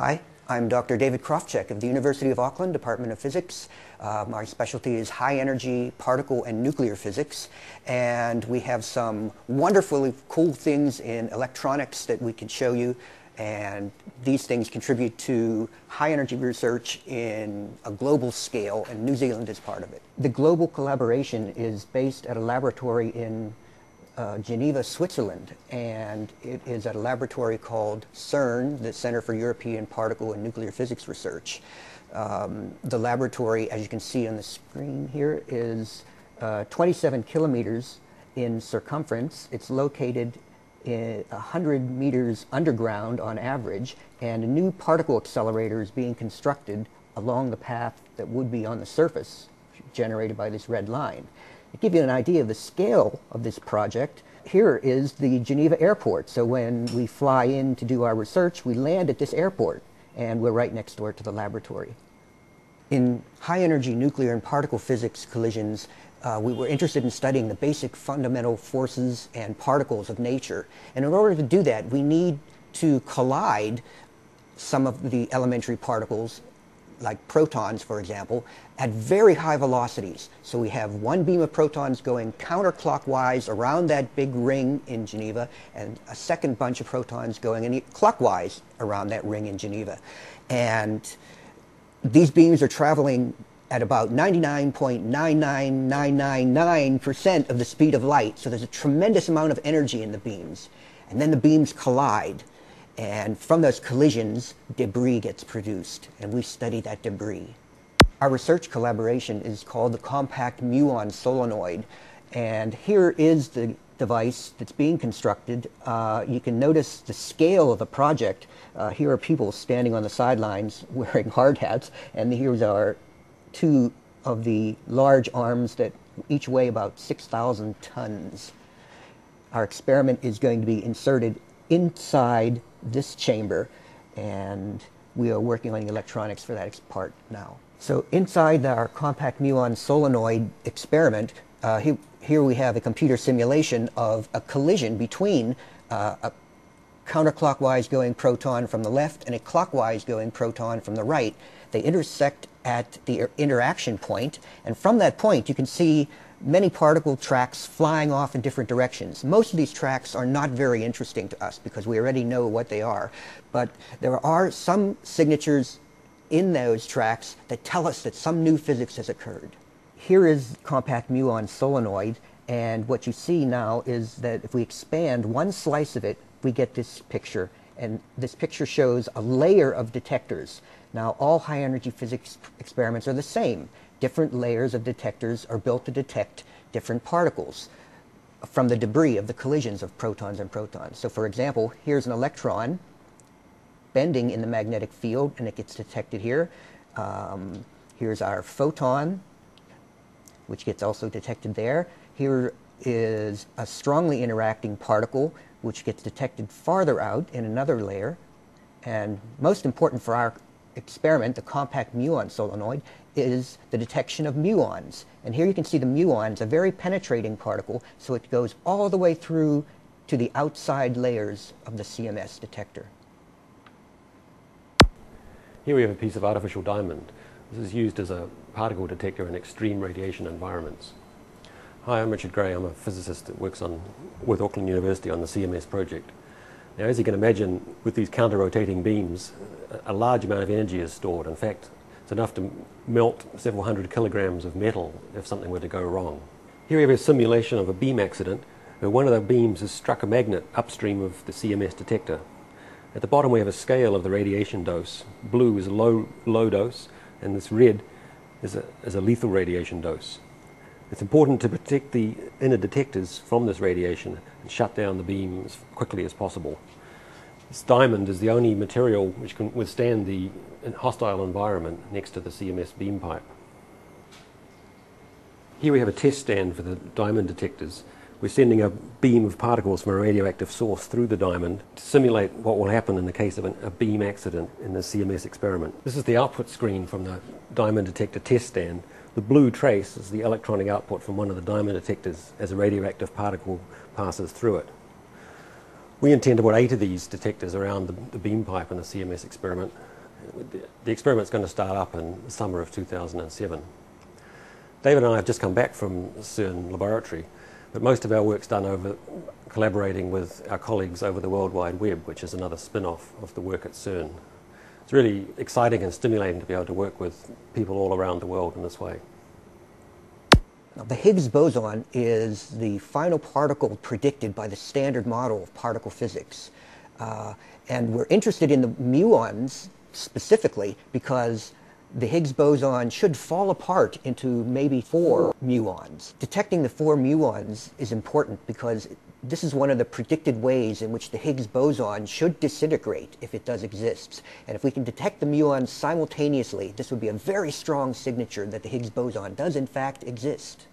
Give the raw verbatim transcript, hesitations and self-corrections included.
Hi, I'm Doctor David Krofcheck of the University of Auckland, Department of Physics. Uh, my specialty is high energy particle and nuclear physics, and we have some wonderfully cool things in electronics that we can show you, and these things contribute to high energy research in a global scale, and New Zealand is part of it. The global collaboration is based at a laboratory in Uh, Geneva, Switzerland, and it is at a laboratory called CERN, the Center for European Particle and Nuclear Physics Research. Um, the laboratory, as you can see on the screen here, is uh, twenty-seven kilometers in circumference. It's located in one hundred meters underground on average, and a new particle accelerator is being constructed along the path that would be on the surface generated by this red line. To give you an idea of the scale of this project, here is the Geneva airport. So when we fly in to do our research, we land at this airport, and we're right next door to the laboratory. In high-energy nuclear and particle physics collisions, uh, we were interested in studying the basic fundamental forces and particles of nature. And in order to do that, we need to collide some of the elementary particles, like protons, for example, at very high velocities. So we have one beam of protons going counterclockwise around that big ring in Geneva, and a second bunch of protons going in clockwise around that ring in Geneva. And these beams are traveling at about ninety-nine point nine nine nine nine nine percent of the speed of light. So there's a tremendous amount of energy in the beams. And then the beams collide. And from those collisions, debris gets produced, and we study that debris. Our research collaboration is called the Compact Muon Solenoid, and here is the device that's being constructed. Uh, you can notice the scale of the project. Uh, here are people standing on the sidelines wearing hard hats, and here are two of the large arms that each weigh about six thousand tons. Our experiment is going to be inserted inside this chamber, and we are working on the electronics for that part now. So inside our compact muon solenoid experiment, uh, he, here we have a computer simulation of a collision between uh, a counterclockwise going proton from the left and a clockwise going proton from the right. They intersect at the interaction point, and from that point you can see many particle tracks flying off in different directions. Most of these tracks are not very interesting to us because we already know what they are, but there are some signatures in those tracks that tell us that some new physics has occurred. Here is compact muon solenoid, and what you see now is that if we expand one slice of it, we get this picture, and this picture shows a layer of detectors. Now, all high energy physics experiments are the same. Different layers of detectors are built to detect different particles from the debris of the collisions of protons and protons. So for example, here's an electron bending in the magnetic field, and it gets detected here. Um, here's our photon, which gets also detected there. Here is a strongly interacting particle, which gets detected farther out in another layer. And most important for our experiment, the compact muon solenoid, is the detection of muons. And here you can see the muon's a very penetrating particle, so it goes all the way through to the outside layers of the C M S detector. Here we have a piece of artificial diamond. This is used as a particle detector in extreme radiation environments. Hi, I'm Richard Gray. I'm a physicist that works on, with Auckland University on the C M S project. Now, as you can imagine, with these counter-rotating beams, a large amount of energy is stored. In fact, it's enough to melt several hundred kilograms of metal if something were to go wrong. Here we have a simulation of a beam accident where one of the beams has struck a magnet upstream of the C M S detector. At the bottom we have a scale of the radiation dose. Blue is a low, low dose, and this red is a, is a lethal radiation dose. It's important to protect the inner detectors from this radiation and shut down the beam as quickly as possible. This diamond is the only material which can withstand the hostile environment next to the C M S beam pipe. Here we have a test stand for the diamond detectors. We're sending a beam of particles from a radioactive source through the diamond to simulate what will happen in the case of an, a beam accident in the C M S experiment. This is the output screen from the diamond detector test stand. The blue trace is the electronic output from one of the diamond detectors as a radioactive particle passes through it. We intend to put eight of these detectors around the, the beam pipe in the C M S experiment. The, the experiment's going to start up in the summer of two thousand seven. David and I have just come back from CERN laboratory, but most of our work's done over collaborating with our colleagues over the World Wide Web, which is another spin-off of the work at CERN. It's really exciting and stimulating to be able to work with people all around the world in this way. The Higgs boson is the final particle predicted by the standard model of particle physics. Uh, and we're interested in the muons specifically because the Higgs boson should fall apart into maybe four muons. Detecting the four muons is important because this is one of the predicted ways in which the Higgs boson should disintegrate if it does exist. And if we can detect the muons simultaneously, this would be a very strong signature that the Higgs boson does in fact exist.